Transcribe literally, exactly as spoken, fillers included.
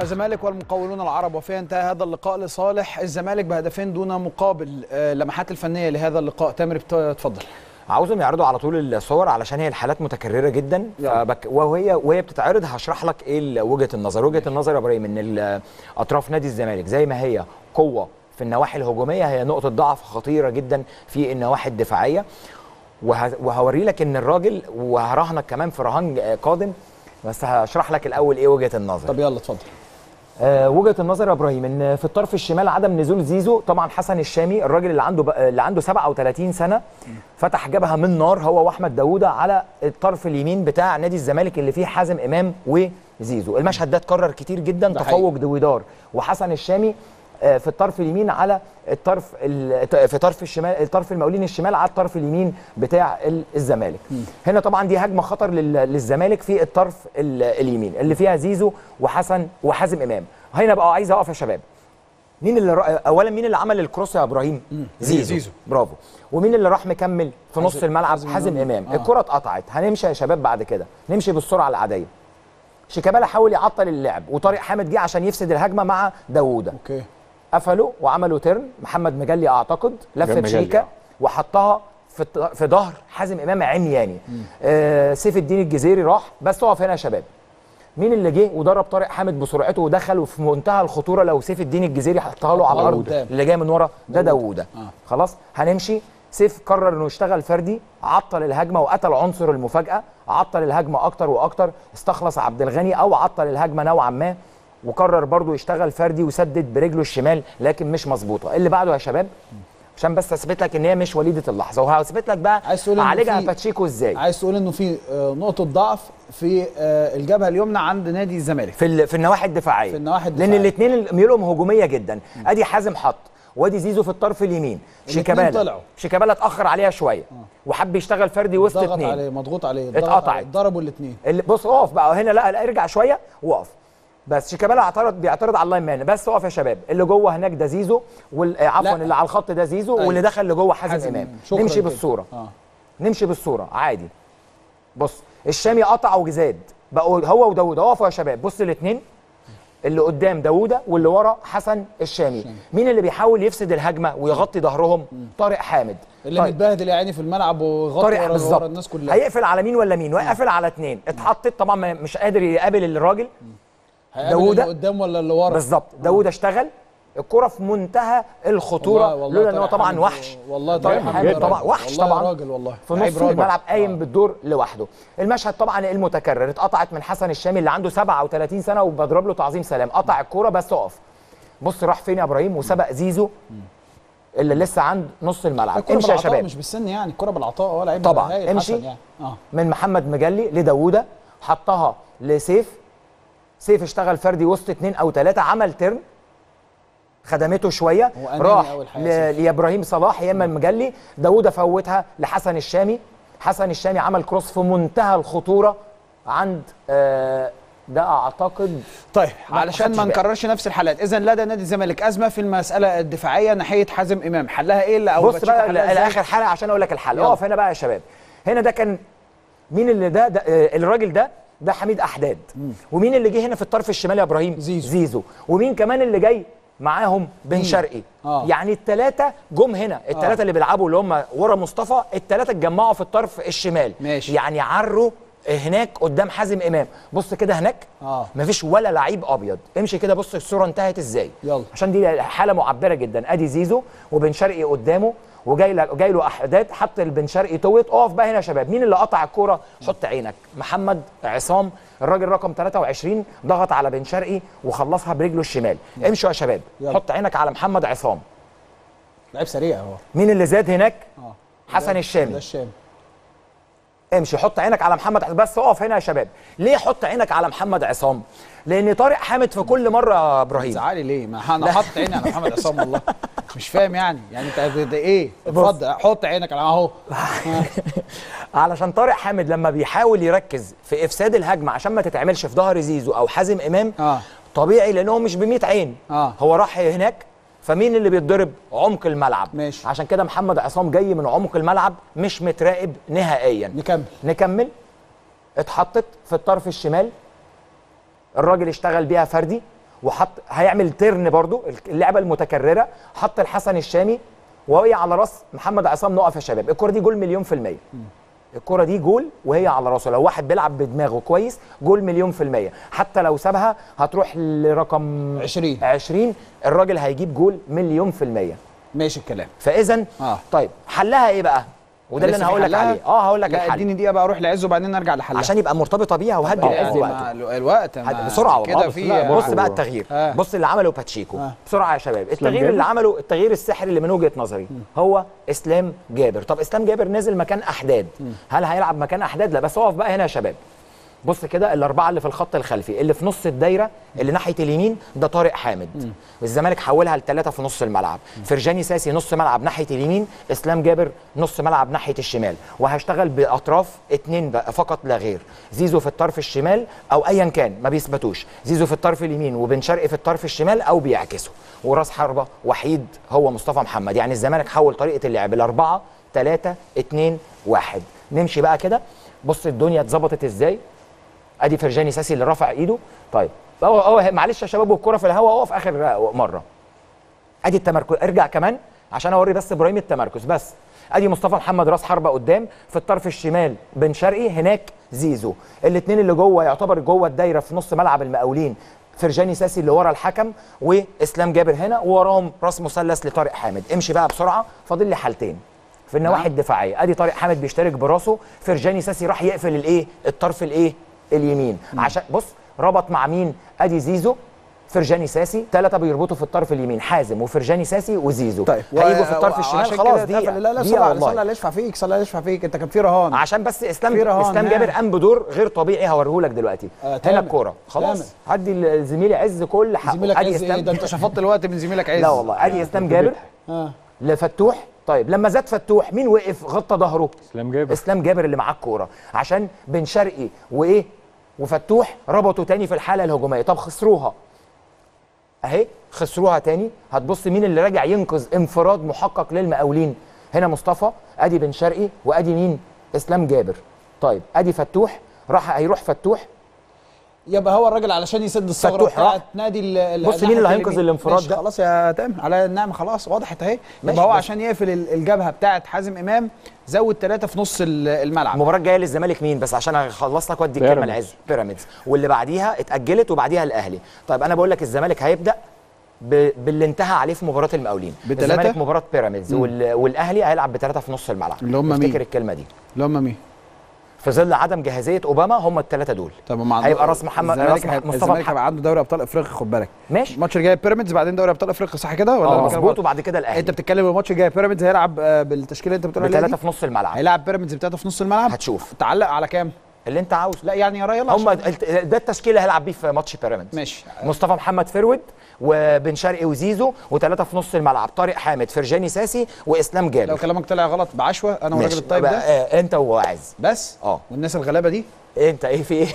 الزمالك والمقاولون العرب، وفيها انتهى هذا اللقاء لصالح الزمالك بهدفين دون مقابل. اللمحات الفنيه لهذا اللقاء، تامر اتفضل. عاوزهم يعرضوا على طول الصور علشان هي الحالات متكرره جدا، وهي وهي بتتعرض هشرح لك ايه وجهه النظر. وجهه النظر يا ابراهيم ان اطراف نادي الزمالك زي ما هي قوه في النواحي الهجوميه، هي نقطه ضعف خطيره جدا في النواحي الدفاعيه. وهوري لك ان الراجل، وهراهنك كمان في رهان قادم، بس هشرح لك الاول ايه وجهه النظر. طب يلا اتفضل. أه وجهه النظر يا ابراهيم ان في الطرف الشمال عدم نزول زيزو، طبعا حسن الشامي الراجل اللي عنده ب... اللي عنده سبعة وثلاثين سنه، فتح جبهه من نار هو واحمد داودة على الطرف اليمين بتاع نادي الزمالك اللي فيه حازم امام وزيزو. المشهد ده اتكرر كتير جدا، تفوق دويدار وحسن الشامي في الطرف اليمين على الطرف في طرف الشمال، الطرف المقاولين الشمال على الطرف اليمين بتاع الزمالك. هنا طبعا دي هجمه خطر للزمالك في الطرف اليمين اللي فيها زيزو وحسن وحازم امام. هنا بقى عايز اقف يا شباب، مين اللي رأ... اولا مين اللي عمل الكروس يا ابراهيم؟ زيزو. زيزو برافو. ومين اللي راح مكمل في نص حزم الملعب؟ حازم امام. آه. الكره اتقطعت. هنمشي يا شباب بعد كده، نمشي بالسرعه العاديه. شيكابالا حاول يعطل اللعب، وطارق حامد جه عشان يفسد الهجمه مع داوده. اوكي. قفلوا وعملوا ترن، محمد مجلي اعتقد لف بشيكه وحطها في في ظهر حازم امام عمياني. آه سيف الدين الجزيري راح، بس اقف هنا يا شباب، مين اللي جه ودرب طارق حامد بسرعته ودخل وفي منتهى الخطوره؟ لو سيف الدين الجزيري حطها له على الارض اللي جاي من ورا ده داوده. آه. خلاص هنمشي. سيف قرر انه يشتغل فردي، عطل الهجمه وقتل عنصر المفاجاه، عطل الهجمه اكتر واكتر، استخلص عبد الغني او عطل الهجمه نوعا ما، وقرر برضو يشتغل فردي وسدد برجله الشمال لكن مش مظبوطه. اللي بعده يا شباب عشان بس اثبت لك ان هي مش وليده اللحظه، وهثبت لك بقى عالجها باتشيكو ازاي. عايز تقول انه في نقطه ضعف في الجبهه اليمنى عند نادي الزمالك في في النواحي الدفاعيه، في النواحي الدفاعيه لان الاثنين ميولهم هجوميه جدا. ادي حازم حط، وادي زيزو في الطرف اليمين. شيكابالا شيكابالا اتاخر عليها شويه وحب يشتغل فردي وسط اثنين، ضغط عليه مضغوط عليه اتقطعت، ضربوا الاثنين. بص اقف بقى هنا، لا لا ارجع شويه واقف. بس شيكابالا اعترض، بيعترض على اللاين مان. بس اقف يا شباب، اللي جوه هناك ده زيزو وال... عفوا اللي على الخط ده زيزو. أيوة. واللي دخل لجوه حازم امام. نمشي بالصوره. آه. نمشي بالصوره عادي. بص الشامي قطع وجزاد، بقوا هو وداوده. اقفوا يا شباب، بص الاثنين اللي قدام داوده واللي ورا حسن الشامي. مين اللي بيحاول يفسد الهجمه ويغطي ظهرهم؟ طارق حامد اللي طيب. متبهدل يا عيني في الملعب وغطي ورا, ورا الناس كلها. هيقفل على مين ولا مين؟ وقفل على اثنين. اتحطت طبعا مش قادر يقابل الراجل. داوده قدام ولا اللي ورا بالظبط؟ داوده اشتغل الكره في منتهى الخطوره، لولا ان هو طبعا وحش، والله طبعا وحش طبعا في نص الملعب قايم بالدور لوحده. المشهد طبعا المتكرر، اتقطعت من حسن الشامي اللي عنده سبعة وثلاثين سنه وبضرب له تعظيم سلام، قطع الكره. بس اقف بص راح فين يا ابراهيم، وسبق زيزو اللي لسه عند نص الملعب. امشي يا شباب، مش بالسن يعني، الكره بالعطاء ولا عيب طبعا. امشي يعني. آه. من محمد مجلي لداوده، حطها لسيف. سيف اشتغل فردي وسط اثنين او ثلاثه، عمل ترن خدمته شويه، راح لابراهيم صلاح يا اما المجلي. داوده فوتها لحسن الشامي، حسن الشامي عمل كروس في منتهى الخطوره عند آه ده اعتقد. طيب علشان ما نكررش نفس الحالات، اذا لدى نادي الزمالك ازمه في المساله الدفاعيه ناحيه حازم امام، حلها ايه؟ او بص بقى لاخر حلقه عشان اقول لك الحل. اقف هنا بقى يا شباب، هنا ده كان مين اللي ده, ده الراجل ده ده حميد أحداد. مم. ومين اللي جه هنا في الطرف الشمالي يا إبراهيم؟ زيزو. زيزو. ومين كمان اللي جاي معاهم؟ بن شرقي. آه. يعني الثلاثة جم هنا، الثلاثة آه. اللي بيلعبوا اللي هم ورا مصطفى، الثلاثة اتجمعوا في الطرف الشمال. ماشي. يعني عروا هناك قدام حازم إمام. بص كده هناك آه. مفيش ولا لعيب أبيض. امشي كده بص الصورة انتهت إزاي. يلا. عشان دي حالة معبرة جدا. أدي زيزو وبن شرقي قدامه، وجاي له جاي له احداد، حط البن شرقي توت. اقف بقى هنا يا شباب، مين اللي قطع الكوره؟ حط عينك، محمد عصام الراجل رقم ثلاثة وعشرين ضغط على بن شرقي وخلصها برجله الشمال. امشوا يا شباب، يلا. حط عينك على محمد عصام، لعيب سريع اهو. مين اللي زاد هناك؟ آه. حسن الشامي. الشامي امشي، حط عينك على محمد. بس اقف هنا يا شباب، ليه حط عينك على محمد عصام؟ لان طارق حامد في كل مره يا ابراهيم زعلي ليه؟ ما انا حاطط عيني على محمد عصام والله مش فاهم يعني، يعني انت ايه؟ اتفضل حط عينك على اهو علشان طارق حامد لما بيحاول يركز في افساد الهجمه عشان ما تتعملش في ظهر زيزو او حازم امام. آه. طبيعي لان هو مش ب مية عين. آه. هو راح هناك، فمين اللي بيتضرب؟ عمق الملعب. ماشي. عشان كده محمد عصام جاي من عمق الملعب مش متراقب نهائيا. نكمل نكمل اتحطت في الطرف الشمال، الراجل اشتغل بيها فردي، وحط هيعمل ترن برضو اللعبه المتكرره، حط الحسن الشامي وهي على راس محمد عصام. نقف يا شباب، الكره دي جول مليون في الميه. الكره دي جول وهي على راسه، لو واحد بيلعب بدماغه كويس جول مليون في الميه، حتى لو سابها هتروح لرقم عشرين عشرين، الراجل هيجيب جول مليون في الميه. ماشي الكلام. فاذا آه. طيب حلها ايه بقى؟ وده اللي انا هقول لك عليه. اه هقول لك الحل. اديني دقيقه بقى اروح لعز وبعدين ارجع لحلها عشان يبقى مرتبطه بيها، وهدي العز دلوقتي الوقت بسرعه كده. في بص بقى التغيير، آه. بص اللي عمله باتشيكو آه. بسرعه يا شباب. التغيير اللي عمله، التغيير السحري اللي من وجهه نظري م. هو اسلام جابر. طب اسلام جابر نازل مكان احداد، م. هل هيلعب مكان احداد؟ لا. بس اقف بقى هنا يا شباب، بص كده الاربعه اللي في الخط الخلفي اللي في نص الدايره اللي ناحيه اليمين ده طارق حامد. الزمالك حولها لثلاثه في نص الملعب، فرجاني ساسي نص ملعب ناحيه اليمين، اسلام جابر نص ملعب ناحيه الشمال، وهشتغل باطراف اثنين بقى فقط لا غير، زيزو في الطرف الشمال او ايا كان ما بيثبتوش، زيزو في الطرف اليمين وبن شرقي في الطرف الشمال او بيعكسوا، وراس حربه وحيد هو مصطفى محمد. يعني الزمالك حول طريقه اللعب الاربعه ثلاثة اثنين واحد. نمشي بقى كده، بص الدنيا اتظبطت ازاي. ادي فرجاني ساسي اللي رفع ايده. طيب هو معلش يا شباب والكره في الهواء، اقف اخر مره. ادي التمركز، ارجع كمان عشان اوري بس ابراهيم التمركز بس. ادي مصطفى محمد راس حربه قدام، في الطرف الشمال بن شرقي، هناك زيزو. الاثنين اللي جوه يعتبر جوه الدايره في نص ملعب المقاولين، فرجاني ساسي اللي ورا الحكم واسلام جابر هنا، ووراهم راس مثلث لطارق حامد. امشي بقى بسرعه، فاضل لي حالتين في النواحي الدفاعيه. ادي طارق حامد بيشترك براسه، فرجاني ساسي راح يقفل الايه الطرف الايه اليمين. مم. عشان بص ربط مع مين؟ ادي زيزو فرجاني ساسي، ثلاثه بيربطوا في الطرف اليمين، حازم وفرجاني ساسي وزيزو. طيب هيجوا في الطرف الشمال خلاص. دي لا لا صلى الله يشفع فيك، صلى الله يشفع فيك، انت كان في رهان. عشان بس اسلام اسلام جابر قام بدور غير طبيعي، هوريهولك دلوقتي. آه هنا الكوره خلاص، هدي زميلي عز كل حاجه. زميلك عز إيه؟ ده انت شفطت الوقت من زميلك عز. لا والله. ادي اسلام جابر اه لفتوح. طيب لما زاد فتوح مين وقف غطى ظهره؟ اسلام جابر. اسلام جابر اللي معاه الكوره، عشان بن شرقي وايه وفتوح ربطوا تاني في الحاله الهجوميه. طب خسروها اهي، خسروها تاني. هتبص مين اللي راجع ينقذ انفراد محقق للمقاولين؟ هنا مصطفى، ادي بن شرقي، وادي مين؟ اسلام جابر. طيب ادي فتوح راح، هيروح فتوح، يبقى هو الراجل علشان يسد الثغره بتاعت نادي ال. بص مين اللي هينقذ الانفراد ده؟ خلاص يا تامر على النعمه، خلاص وضحت اهي. يبقى هو عشان يقفل الجبهه بتاعت حازم امام زود ثلاثه في نص الملعب. المباراه الجايه للزمالك مين؟ بس عشان اخلص لك وادي الكلمه لعز. بيراميدز، واللي بعديها اتاجلت وبعديها الاهلي. طيب انا بقول لك الزمالك هيبدا باللي انتهى عليه في مباراه المقاولين. الزمالك مباراه بيراميدز والاهلي هيلعب بثلاثه في نص الملعب. اللي هم مين؟ افتكر الكلمه دي. اللي هم مين؟ في ظل عدم جاهزيه اوباما هم الثلاثه دول. طب ما هيبقى راس محمد راس مصطفى محمد عنده دوري ابطال افريقيا، خد بالك. ماشي. الماتش الجاي بيراميدز، بعدين دوري ابطال افريقيا، صح كده ولا؟ اه مظبوط. وبعد كده الاهلي. انت بتتكلم الماتش الجاي بيراميدز هيلعب بالتشكيله انت بتقول عليها ثلاثه في نص الملعب. هيلعب بيراميدز بثلاثه في نص الملعب. هتشوف تعلق على كام اللي انت عاوز. لا يعني يا راجل هم ده التشكيل هيلعب بيه في ماتش بيراميدز. ماشي. مصطفى محمد فرويد، وبن شرقي وزيزو، وثلاثه في نص الملعب، طارق حامد، فرجاني ساسي، واسلام جابر. لو كلامك طلع غلط بعشوه انا والراجل الطيب ده. آه انت وعز بس. اه والناس الغلابه دي. انت ايه في ايه؟